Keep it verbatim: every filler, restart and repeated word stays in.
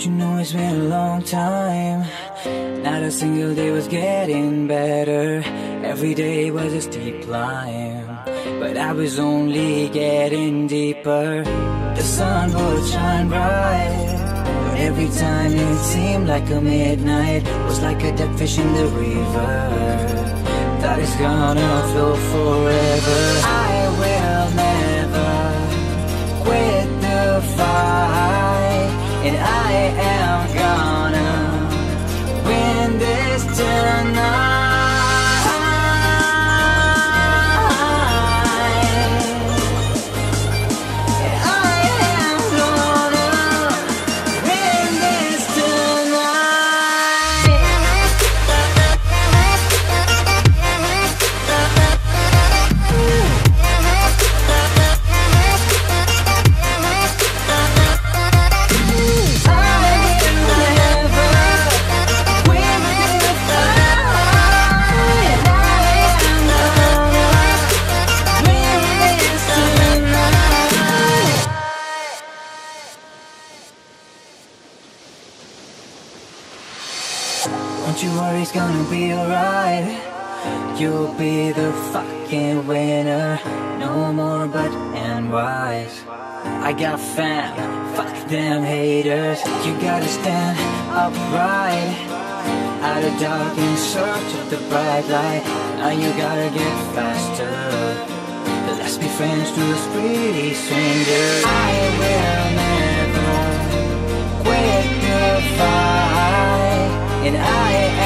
Don't you know it's been a long time? Not a single day was getting better. Every day was a steep climb, but I was only getting deeper. The sun would shine bright, but every time it seemed like a midnight. Was like a dead fish in the river, that is gonna flow forever. I will never quit the fight, and I am gonna win this tonight. Don't you worry, it's gonna be alright. You'll be the fucking winner. No more but and wise. I got fam, fuck them haters. You gotta stand upright, out of dark in search of the bright light. Now you gotta get faster. Let's be friends to this pretty stranger. I will never quit the fight, and I